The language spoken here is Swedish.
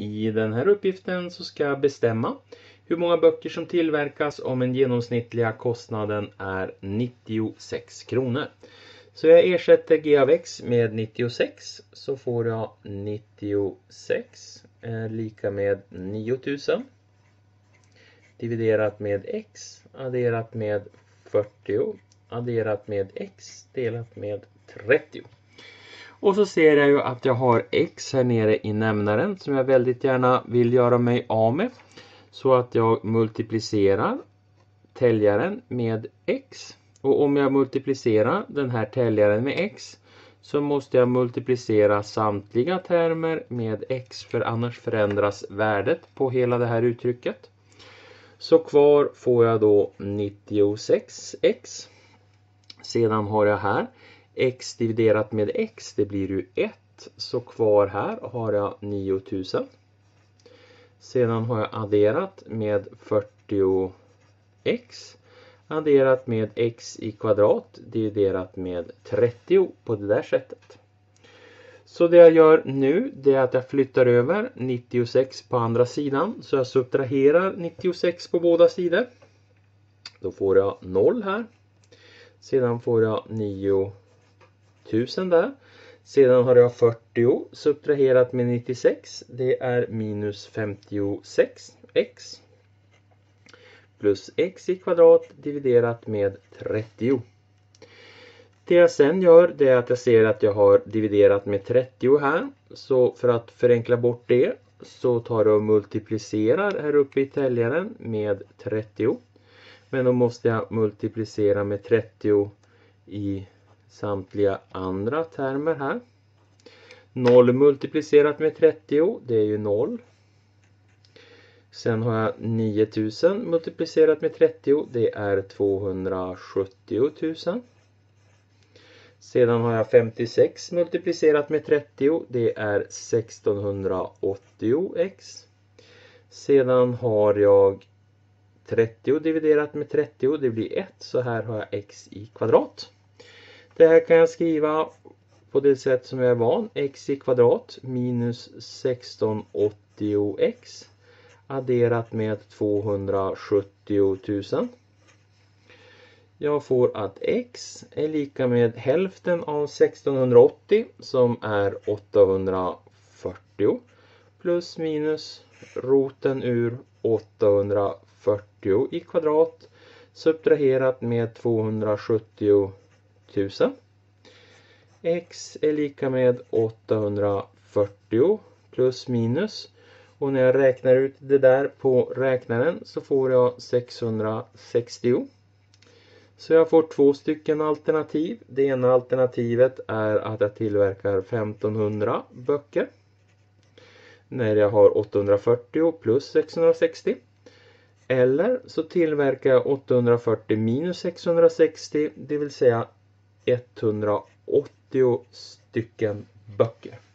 I den här uppgiften så ska jag bestämma hur många böcker som tillverkas om den genomsnittliga kostnaden är 96 kronor. Så jag ersätter g av x med 96 så får jag 96 lika med 9000 dividerat med x adderat med 40 adderat med x delat med 30. Och så ser jag ju att jag har x här nere i nämnaren som jag väldigt gärna vill göra mig av med. Så att jag multiplicerar täljaren med x. Och om jag multiplicerar den här täljaren med x så måste jag multiplicera samtliga termer med x. För annars förändras värdet på hela det här uttrycket. Så kvar får jag då 96x. Sedan har jag här x dividerat med x, det blir ju 1, så kvar här har jag 9000. Sedan har jag adderat med 40x, adderat med x i kvadrat, dividerat med 30 på det där sättet. Så det jag gör nu det är att jag flyttar över 96 på andra sidan, så jag subtraherar 96 på båda sidor. Då får jag 0 här, sedan får jag 9000 där. Sedan har jag 40 subtraherat med 96. Det är minus 56x plus x i kvadrat dividerat med 30. Det jag sen gör det är att jag ser att jag har dividerat med 30 här. Så för att förenkla bort det så tar jag och multiplicerar här uppe i täljaren med 30. Men då måste jag multiplicera med 30 i samtliga andra termer här. 0 multiplicerat med 30, det är ju 0. Sen har jag 9000 multiplicerat med 30, det är 270 000. Sedan har jag 56 multiplicerat med 30, det är 1680x. Sedan har jag 30 dividerat med 30, det blir 1, så här har jag x i kvadrat. Det här kan jag skriva på det sätt som jag är van. X i kvadrat minus 1680x adderat med 270 000. Jag får att x är lika med hälften av 1680 som är 840 plus minus roten ur 840 i kvadrat subtraherat med 270 000. X är lika med 840 plus minus. Och när jag räknar ut det där på räknaren så får jag 660. Så jag får 2 stycken alternativ. Det ena alternativet är att jag tillverkar 1500 böcker. När jag har 840 plus 660. Eller så tillverkar jag 840 minus 660. Det vill säga 180 stycken böcker.